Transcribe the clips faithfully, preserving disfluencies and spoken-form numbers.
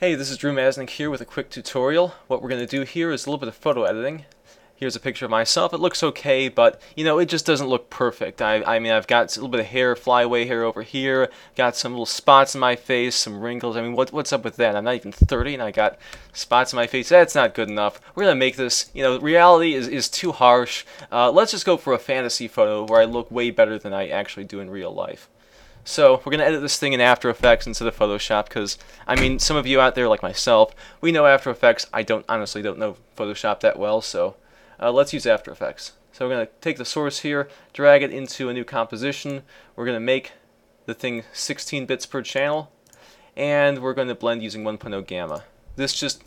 Hey, this is Drew Masnick here with a quick tutorial. What we're going to do here is a little bit of photo editing. Here's a picture of myself. It looks okay, but, you know, it just doesn't look perfect. I, I mean, I've got a little bit of hair, flyaway hair over here, got some little spots in my face, some wrinkles. I mean, what, what's up with that? I'm not even thirty, and I got spots in my face. That's not good enough. We're going to make this, you know, reality is, is too harsh. Uh, let's just go for a fantasy photo where I look way better than I actually do in real life. So we're going to edit this thing in After Effects instead of Photoshop because, I mean, some of you out there like myself, we know After Effects. I don't honestly don't know Photoshop that well, so uh, let's use After Effects. So we're going to take the source here, drag it into a new composition. We're going to make the thing sixteen bits per channel, and we're going to blend using one point oh gamma. This just...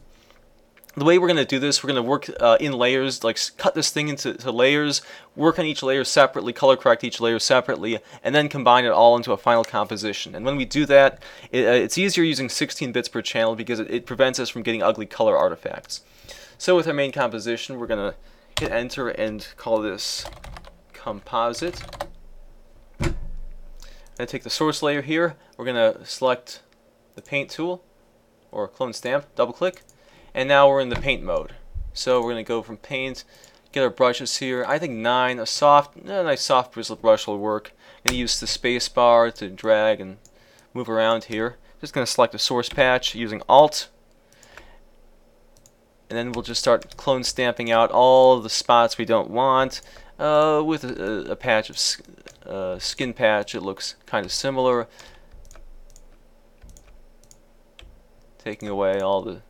The way we're going to do this, we're going to work uh, in layers, like cut this thing into to layers, work on each layer separately, color correct each layer separately, and then combine it all into a final composition. And when we do that, it, uh, it's easier using sixteen bits per channel because it, it prevents us from getting ugly color artifacts. So with our main composition, we're going to hit enter and call this composite. I'm going to take the source layer here, we're going to select the paint tool, or clone stamp, double click. And now we're in the paint mode. So we're going to go from paint, get our brushes here. I think nine, a soft, a nice soft bristle brush will work. I'm going to use the space bar to drag and move around here. Just going to select a source patch using Alt. And then we'll just start clone stamping out all the spots we don't want. Uh, with a, a patch of uh, skin patch, it looks kind of similar. Taking away all the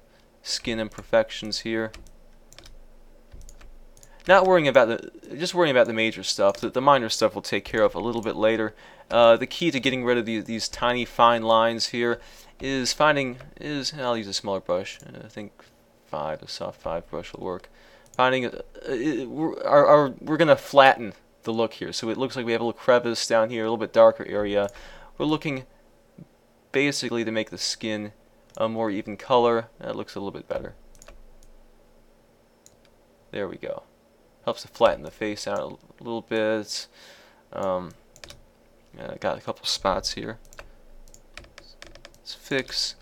skin imperfections here. Not worrying about the, just worrying about the major stuff. The, the minor stuff we'll take care of a little bit later. Uh, the key to getting rid of the, these tiny fine lines here is finding, is, I'll use a smaller brush. I think five, a soft five brush will work. Finding, uh, it, we're, our, our, we're gonna flatten the look here. So it looks like we have a little crevice down here, a little bit darker area. We're looking basically to make the skin a more even color. That looks a little bit better. There we go. Helps to flatten the face out a little bit. Um, yeah, I got a couple spots here. Let's fix.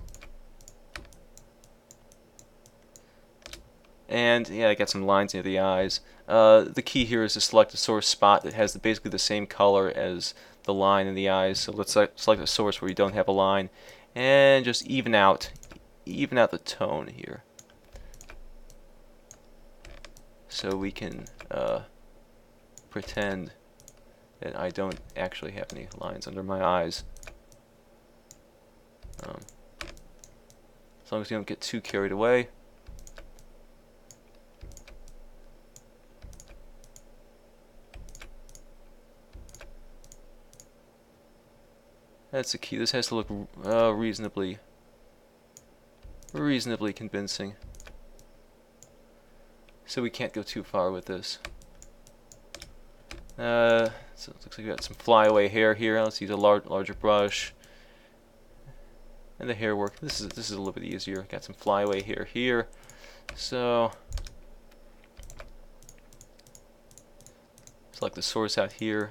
And yeah, I got some lines near the eyes. Uh, the key here is to select a source spot that has the, basically the same color as the line in the eyes. So let's select a source where you don't have a line. And just even out, even out the tone here, so we can uh, pretend that I don't actually have any lines under my eyes. Um, as long as you don't get too carried away. That's the key. This has to look uh, reasonably, reasonably convincing. So we can't go too far with this. Uh, so it looks like we got some flyaway hair here. Let's use a large, larger brush. And the hair work. This is this is a little bit easier. Got some flyaway hair here. So select the source out here.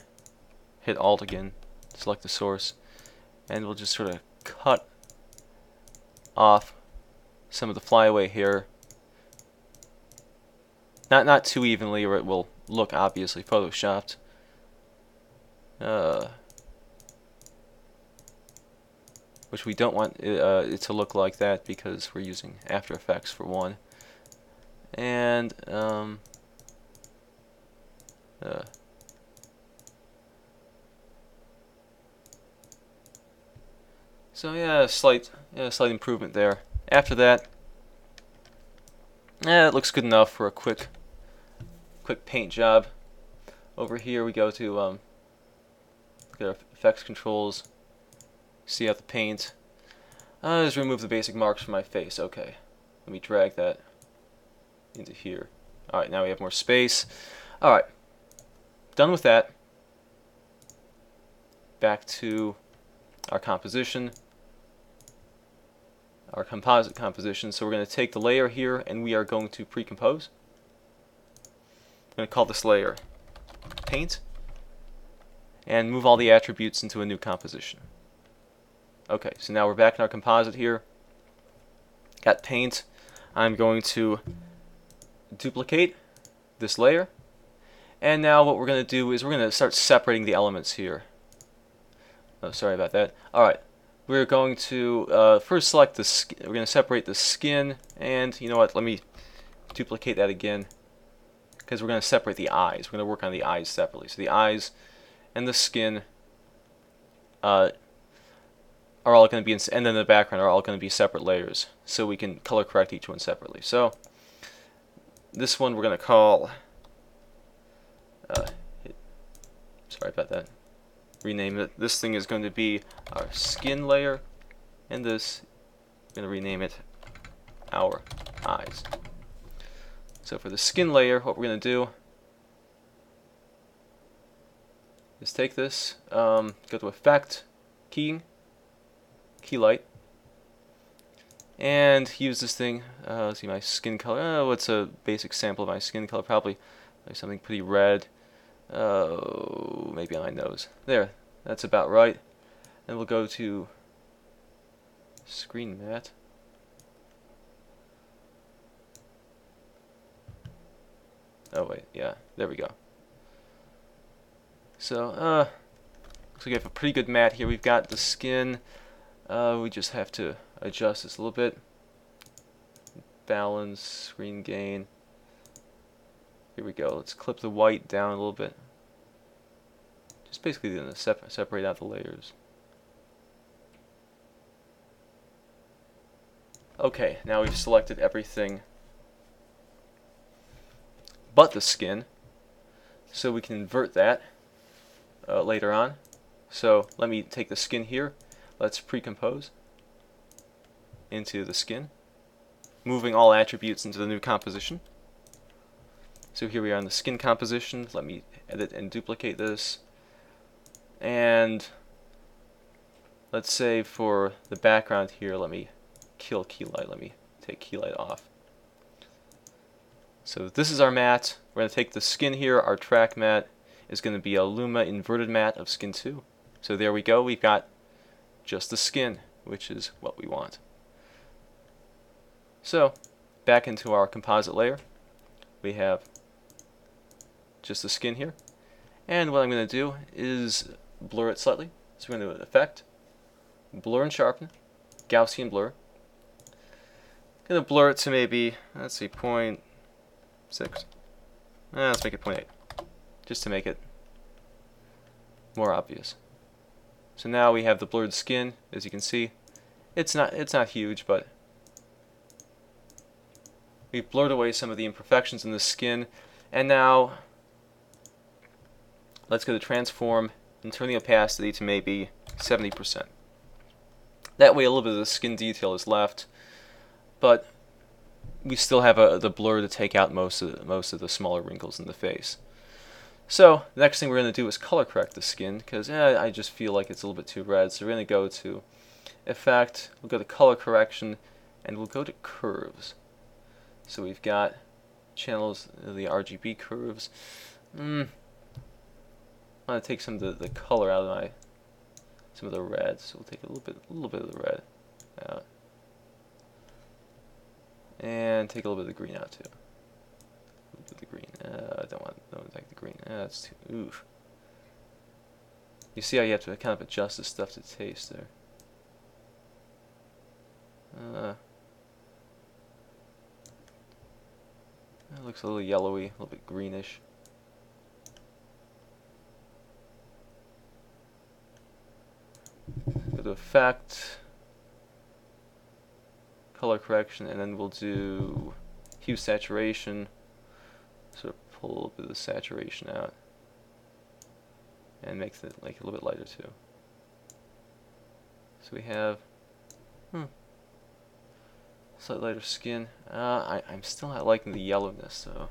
Hit Alt again. Select the source. And we'll just sort of cut off some of the flyaway hair. Not not too evenly, or it will look obviously photoshopped. Uh, which we don't want it, uh, it to look like that because we're using After Effects for one. And um, uh, So yeah, slight, yeah, slight improvement there. After that, yeah, it looks good enough for a quick, quick paint job. Over here we go to um, look at our effects controls, see out the paint. Uh, just remove the basic marks from my face. Okay, let me drag that into here. All right, now we have more space. All right, done with that. Back to our composition. Our composite composition. So we're going to take the layer here and we are going to pre-compose. I'm going to call this layer paint and move all the attributes into a new composition. Okay, so now we're back in our composite here. that paint, I'm going to duplicate this layer. And now what we're going to do is we're going to start separating the elements here. Oh, sorry about that. All right, we're going to uh, first select the skin. We're going to separate the skin, and you know what? Let me duplicate that again because we're going to separate the eyes. We're going to work on the eyes separately. So the eyes and the skin uh, are all going to be, in, and then the background are all going to be separate layers. So we can color correct each one separately. So this one we're going to call. Uh, sorry about that. Rename it. This thing is going to be our skin layer, and this I'm going to rename it our eyes. So for the skin layer, what we're going to do is take this, um, go to Effect, Key, Key Light, and use this thing. Uh, let's see my skin color. Oh, what's a basic sample of my skin color? Probably like something pretty red. Oh, uh, maybe on my nose. There, that's about right. And we'll go to screen matte. Oh wait, yeah, there we go. So, uh, looks like we have a pretty good matte here. We've got the skin. Uh, we just have to adjust this a little bit. Balance, screen gain. Here we go. Let's clip the white down a little bit. Just basically going to sep separate out the layers. Okay, now we've selected everything but the skin, so we can invert that uh, later on. So let me take the skin here. Let's pre-compose into the skin, moving all attributes into the new composition. So here we are in the skin composition. Let me edit and duplicate this. And let's say for the background here, let me kill Key Light. Let me take Key Light off. So this is our matte. We're going to take the skin here. Our track matte is going to be a Luma inverted matte of skin two. So there we go. We've got just the skin, which is what we want. So back into our composite layer. We have just the skin here, and what I'm going to do is blur it slightly. So we're going to do Effect, Blur and Sharpen, Gaussian Blur. I'm going to blur it to maybe, let's see, zero point six. Uh, let's make it zero point eight, just to make it more obvious. So now we have the blurred skin. As you can see, it's not it's not huge, but we've blurred away some of the imperfections in the skin. And now let's go to transform and turn the opacity to maybe seventy percent. That way a little bit of the skin detail is left, but we still have a, the blur to take out most of, the, most of the smaller wrinkles in the face. So the next thing we're going to do is color correct the skin, because eh, I just feel like it's a little bit too red. So we're going to go to Effect, we'll go to Color Correction, and we'll go to Curves. So we've got channels, the R G B curves. Mm. I'm gonna take some of the, the color out of my, some of the red. So we'll take a little bit, a little bit of the red out, and take a little bit of the green out too. A little bit of the green. Uh, I don't want, I don't like the green. Uh, that's too. Oof. You see how you have to kind of adjust this stuff to taste there. Uh, It looks a little yellowy, a little bit greenish. Go to Effect, Color Correction, and then we'll do Hue Saturation. Sort of pull a little bit of the saturation out, and makes it like a little bit lighter too. So we have, hmm. slight lighter skin. Uh, I, I'm still not liking the yellowness, so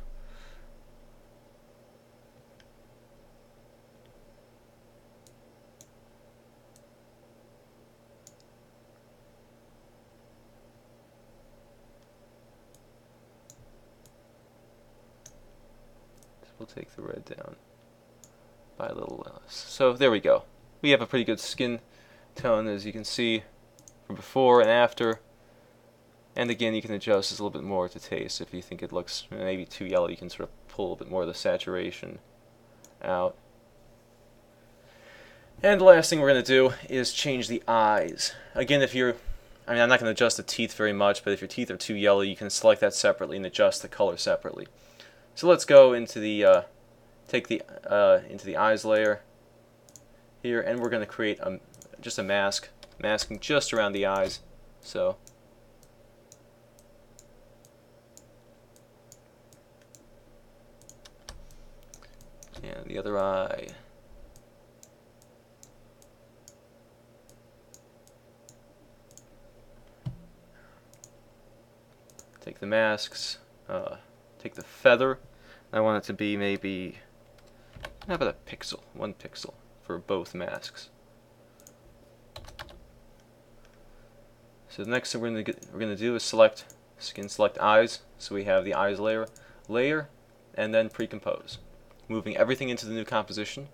we'll take the red down by a little less. So there we go. We have a pretty good skin tone, as you can see, from before and after. And again, you can adjust this a little bit more to taste. If you think it looks maybe too yellow, you can sort of pull a bit more of the saturation out. And the last thing we're going to do is change the eyes. Again, if you're, I mean, I'm not going to adjust the teeth very much, but if your teeth are too yellow, you can select that separately and adjust the color separately. So let's go into the, uh, take the, uh, into the eyes layer here, and we're going to create a, just a mask, masking just around the eyes. So. And the other eye. Take the masks, uh, take the feather. I want it to be maybe, how about a pixel, one pixel for both masks. So the next thing we're gonna get, we're gonna do is select skin, select eyes, so we have the eyes layer, layer, and then pre-compose, moving everything into the new composition.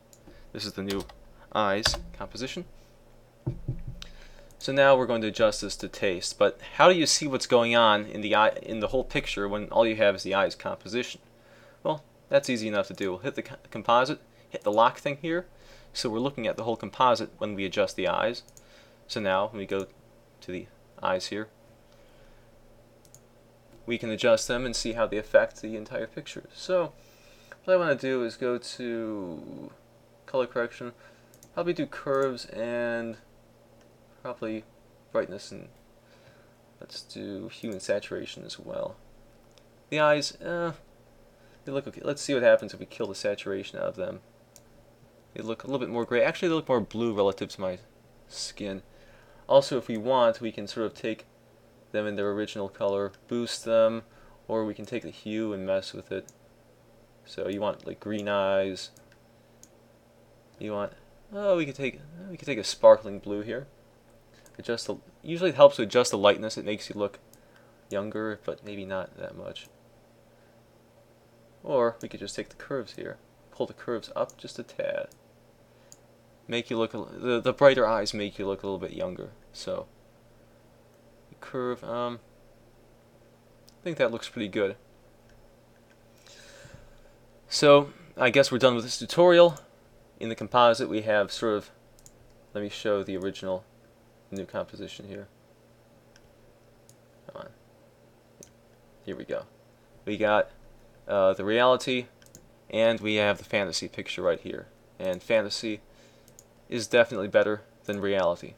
This is the new eyes composition. So now we're going to adjust this to taste, but how do you see what's going on in the eye, in the whole picture, when all you have is the eye's composition? Well, that's easy enough to do. We'll hit the composite, hit the lock thing here, so we're looking at the whole composite when we adjust the eyes. So now when we go to the eyes here, we can adjust them and see how they affect the entire picture. So what I want to do is go to color correction, probably do curves and probably brightness, and let's do hue and saturation as well. The eyes, uh, they look okay. Let's see what happens if we kill the saturation out of them. They look a little bit more gray. Actually, they look more blue relative to my skin. Also, if we want, we can sort of take them in their original color, boost them, or we can take the hue and mess with it. So you want like green eyes. You want, oh, we could take we could take a sparkling blue here. Adjust the, usually it helps to adjust the lightness. It makes you look younger, but maybe not that much. Or we could just take the curves here, pull the curves up just a tad. Make you look a, the the brighter eyes make you look a little bit younger. So the curve, um, I think that looks pretty good. So I guess we're done with this tutorial. In the composite, we have sort of. Let me show the original. New composition here. Come on. Here we go. We got uh, the reality, and we have the fantasy picture right here. And fantasy is definitely better than reality.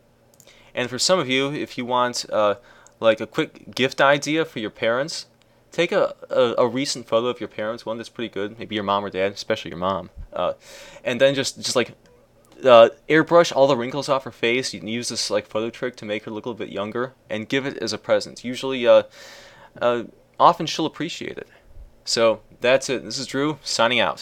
And for some of you, if you want uh, like a quick gift idea for your parents, take a, a, a recent photo of your parents, one that's pretty good, maybe your mom or dad, especially your mom, uh, and then just just like Uh, airbrush all the wrinkles off her face. You can use this like photo trick to make her look a little bit younger, and give it as a present. Usually, uh, uh, often she'll appreciate it. So that's it. This is Drew signing out.